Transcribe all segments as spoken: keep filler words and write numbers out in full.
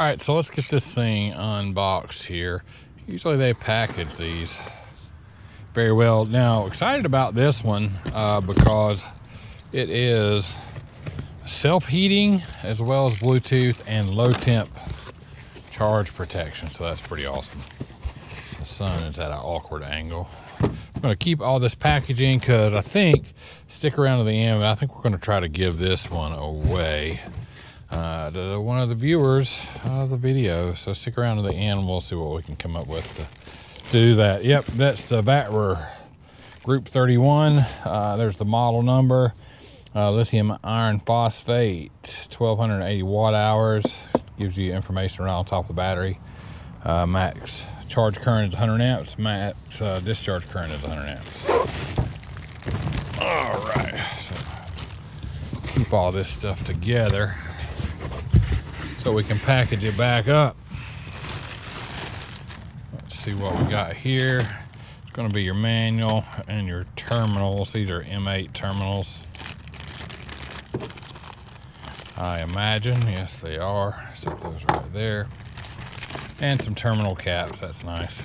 All right, so let's get this thing unboxed here. Usually they package these very well. Now, excited about this one uh, because it is self-heating as well as Bluetooth and low temp charge protection. So that's pretty awesome. The sun is at an awkward angle. I'm gonna keep all this packaging because I think, stick around to the end, and I think we're gonna try to give this one away uh, to one of the viewers of the video. So stick around to the end, we'll see what we can come up with to do that. Yep, that's the Vatrer Group thirty-one. Uh, there's the model number. Uh, lithium iron phosphate, twelve eighty watt hours. Gives you information around on top of the battery. Uh, max charge current is one hundred amps. Max uh, discharge current is one hundred amps. All right, so keep all this stuff together so we can package it back up. Let's see what we got here. It's gonna be your manual and your terminals. These are M eight terminals, I imagine. Yes, they are. Set those right there. And some terminal caps, that's nice.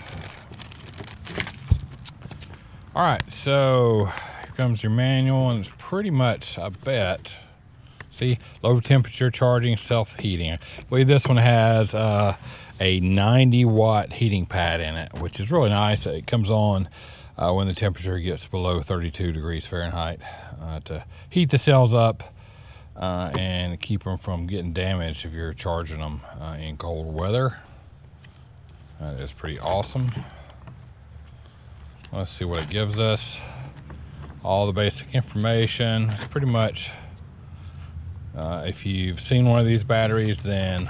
All right, so here comes your manual, and it's pretty much, I bet, see, low temperature charging, self-heating. I believe this one has uh, a ninety watt heating pad in it, which is really nice. It comes on uh, when the temperature gets below thirty-two degrees Fahrenheit uh, to heat the cells up uh, and keep them from getting damaged if you're charging them uh, in cold weather. That is pretty awesome. Let's see what it gives us. All the basic information. It's pretty much, uh, if you've seen one of these batteries, then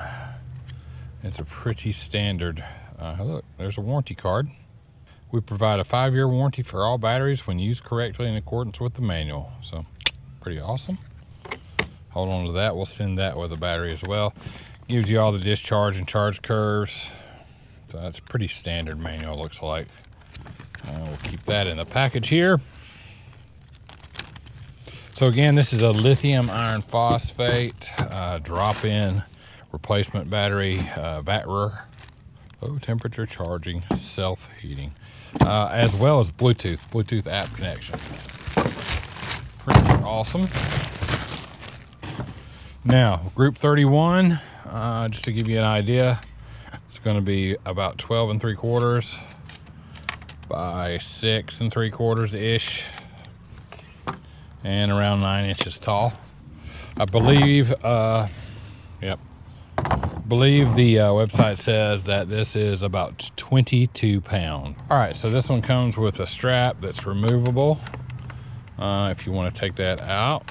it's a pretty standard. Uh, look, there's a warranty card. We provide a five-year warranty for all batteries when used correctly in accordance with the manual. So, pretty awesome. Hold on to that. We'll send that with the battery as well. Gives you all the discharge and charge curves. So that's pretty standard manual, looks like. Uh, we'll keep that in the package here. So again, this is a lithium iron phosphate uh, drop-in replacement battery, uh, Vatrer, low temperature charging, self-heating, uh, as well as Bluetooth, Bluetooth app connection. Pretty awesome. Now, Group thirty-one, uh, just to give you an idea, it's going to be about twelve and three quarters by six and three quarters ish, and around nine inches tall, I believe. Uh, yep, believe the uh, website says that this is about twenty-two pound. All right, so this one comes with a strap that's removable. Uh, if you want to take that out.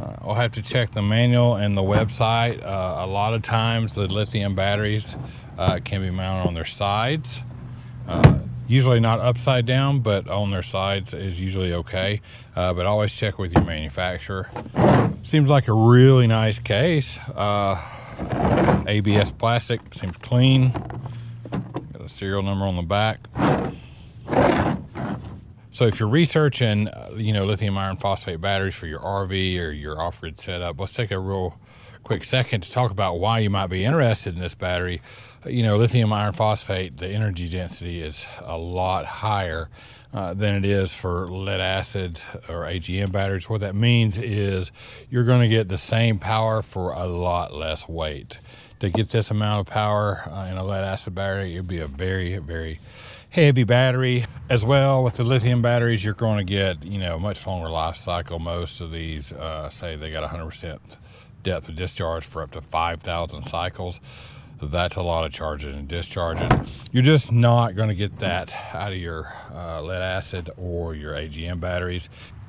Uh, I'll have to check the manual and the website. Uh, a lot of times the lithium batteries uh, can be mounted on their sides. Uh, usually not upside down, but on their sides is usually okay. Uh, but always check with your manufacturer. Seems like a really nice case. Uh, A B S plastic, seems clean. Got a serial number on the back. So if you're researching, uh, you know, lithium iron phosphate batteries for your R V or your off-grid setup, let's take a real quick second to talk about why you might be interested in this battery. You know, lithium iron phosphate, the energy density is a lot higher uh, than it is for lead acid or A G M batteries. What that means is you're going to get the same power for a lot less weight. To get this amount of power uh, in a lead acid battery, it'd be a very, very heavy battery. As well, with the lithium batteries, you're going to get, you know, much longer life cycle. Most of these uh, say they got one hundred percent depth of discharge for up to five thousand cycles. That's a lot of charging and discharging. You're just not going to get that out of your uh, lead acid or your A G M batteries.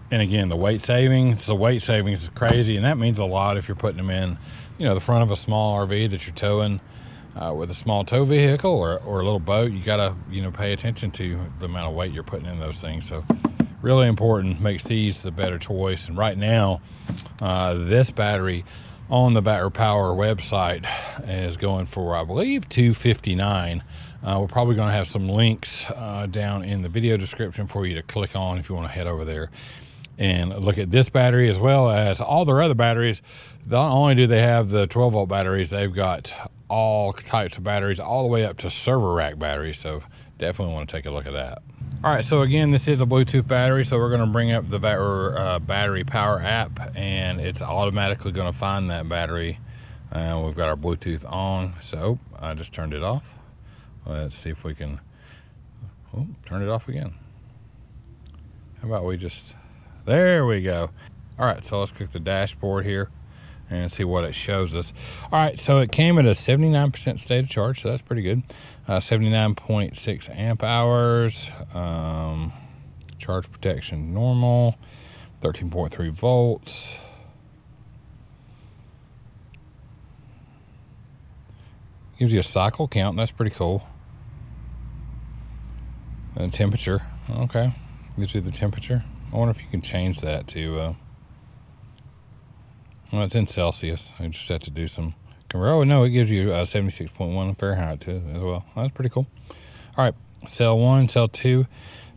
And again, the weight savings, the weight savings is crazy, and that means a lot if you're putting them in, you know, the front of a small R V that you're towing. Uh, with a small tow vehicle or, or a little boat, you gotta, you know, pay attention to the amount of weight you're putting in those things. So really important, makes these the better choice. And right now, uh, this battery on the Vatrer Power website is going for, I believe, two fifty-nine. Uh, we're probably gonna have some links uh, down in the video description for you to click on if you wanna head over there and look at this battery as well as all their other batteries. Not only do they have the twelve volt batteries, they've got all types of batteries, all the way up to server rack batteries. So definitely want to take a look at that. All right, so again, this is a Bluetooth battery. So we're going to bring up the Vatrer uh, battery power app, and it's automatically going to find that battery. Uh, we've got our Bluetooth on, so I just turned it off. Let's see if we can oh, turn it off again. How about we just, there we go. All right, so let's click the dashboard here and see what it shows us. All right, so it came at a seventy-nine percent state of charge, so that's pretty good. Uh, seventy-nine point six amp hours, um, charge protection normal, thirteen point three volts. Gives you a cycle count, that's pretty cool. And temperature, okay. Gives you the temperature. I wonder if you can change that to, uh, well, it's in Celsius. I just have to do some, oh no, it gives you uh, seventy-six point one Fahrenheit too as well. That's pretty cool. All right, cell one, cell two,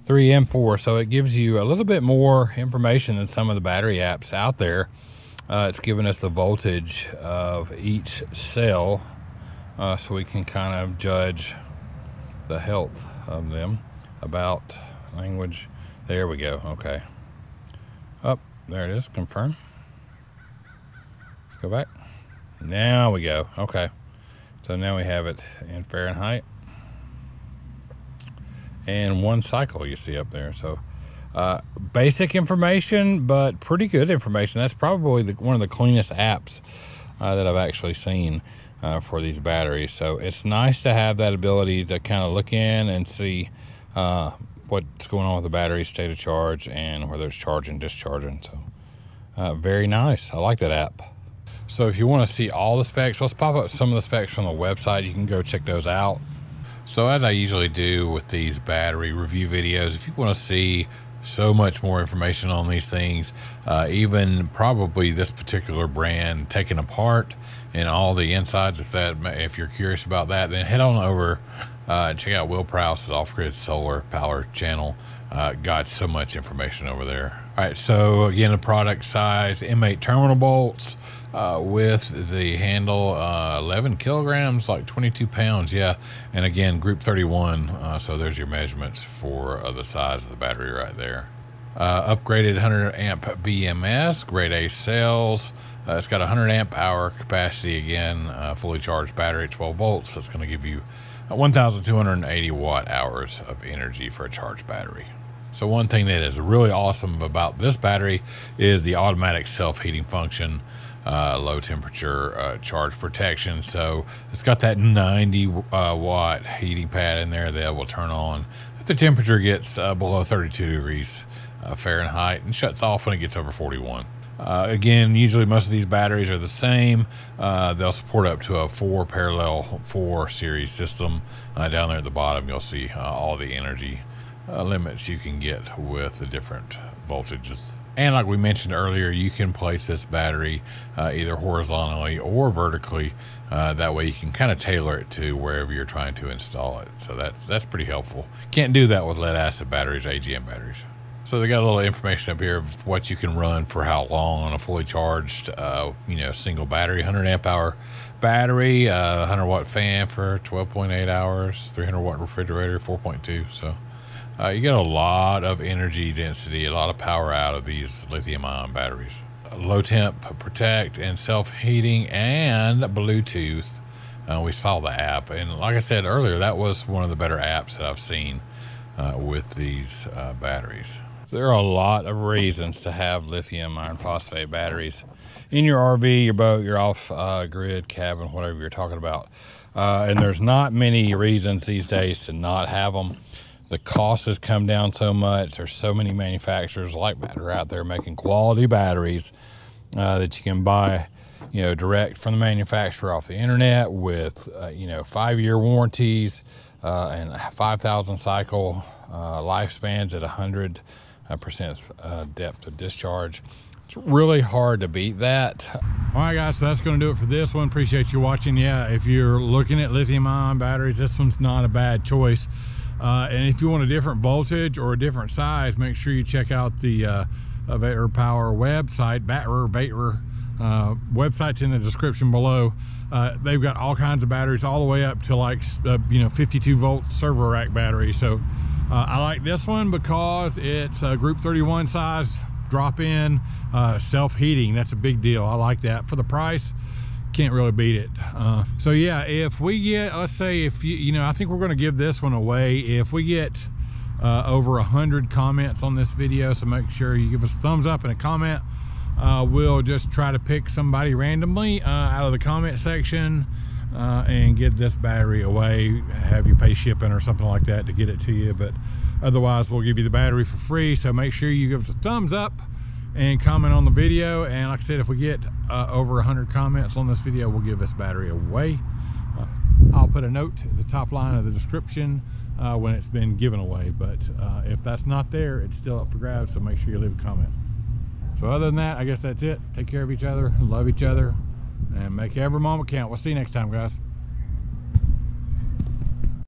three, and four. So it gives you a little bit more information than some of the battery apps out there. Uh, it's giving us the voltage of each cell, uh, so we can kind of judge the health of them. About language, there we go, okay. Up, oh, there it is, confirm. Let's go back. Now we go, okay. So now we have it in Fahrenheit. And one cycle you see up there. So uh, basic information, but pretty good information. That's probably the, one of the cleanest apps uh, that I've actually seen uh, for these batteries. So it's nice to have that ability to kind of look in and see uh, what's going on with the battery, state of charge, and whether it's charging, discharging. So uh, very nice, I like that app. So if you want to see all the specs, let's pop up some of the specs from the website. You can go check those out. So as I usually do with these battery review videos, if you want to see so much more information on these things, uh, even probably this particular brand taken apart and all the insides, if that if you're curious about that, then head on over uh, and check out Will Prowse's Off-Grid Solar Power channel. Uh, got so much information over there. All right, so again, the product size, M eight terminal bolts uh, with the handle, uh, eleven kilograms, like twenty-two pounds, yeah. And again, group thirty-one, uh, so there's your measurements for uh, the size of the battery right there. Uh, upgraded one hundred amp B M S, grade A cells. Uh, it's got one hundred amp hour capacity again, uh, fully charged battery at twelve volts. That's gonna give you one thousand two hundred eighty watt hours of energy for a charged battery. So one thing that is really awesome about this battery is the automatic self-heating function, uh, low temperature uh, charge protection. So it's got that ninety uh, watt heating pad in there that will turn on if the temperature gets uh, below thirty-two degrees uh, Fahrenheit, and shuts off when it gets over forty-one. Uh, again, usually most of these batteries are the same. Uh, they'll support up to a four parallel four series system. Uh, down there at the bottom, you'll see uh, all the energy Uh, limits you can get with the different voltages. And like we mentioned earlier, you can place this battery uh, either horizontally or vertically. Uh, that way you can kind of tailor it to wherever you're trying to install it. So that's that's pretty helpful. Can't do that with lead acid batteries, A G M batteries. So they got a little information up here of what you can run for how long on a fully charged, uh, you know, single battery, one hundred amp hour battery, uh, one hundred watt fan for twelve point eight hours, three hundred watt refrigerator, four point two. So Uh, you get a lot of energy density, a lot of power out of these lithium-ion batteries. Low temp, protect, and self-heating, and Bluetooth. Uh, we saw the app, and like I said earlier, that was one of the better apps that I've seen uh, with these uh, batteries. There are a lot of reasons to have lithium iron phosphate batteries in your R V, your boat, your off-grid uh, cabin, whatever you're talking about. Uh, and there's not many reasons these days to not have them. The cost has come down so much. There's so many manufacturers like Vatrer out there making quality batteries uh, that you can buy, you know, direct from the manufacturer off the internet with, uh, you know, five-year warranties uh, and five thousand cycle uh, lifespans at one hundred percent uh, depth of discharge. It's really hard to beat that. All right, guys, so that's going to do it for this one. Appreciate you watching. Yeah, if you're looking at lithium-ion batteries, this one's not a bad choice. Uh, and if you want a different voltage or a different size, make sure you check out the uh, Vatrer Power website. Vatrer, Vatrer uh, website's in the description below. Uh, they've got all kinds of batteries all the way up to like, uh, you know, fifty-two volt server rack battery. So uh, I like this one because it's a group thirty-one size drop in, uh, self-heating. That's a big deal. I like that. For the price, can't really beat it. Uh, so yeah, if we get, let's say if you, you know, I think we're going to give this one away. If we get uh, over a hundred comments on this video, so make sure you give us a thumbs up and a comment. Uh, we'll just try to pick somebody randomly uh, out of the comment section uh, and get this battery away, have you pay shipping or something like that to get it to you. But otherwise, we'll give you the battery for free. So make sure you give us a thumbs up and comment on the video. And like I said, if we get uh, over a hundred comments on this video, we'll give this battery away. Uh, I'll put a note at the top line of the description uh, when it's been given away. But uh, if that's not there, it's still up for grabs. So make sure you leave a comment. So other than that, I guess that's it. Take care of each other, love each other, and make every moment count. We'll see you next time, guys.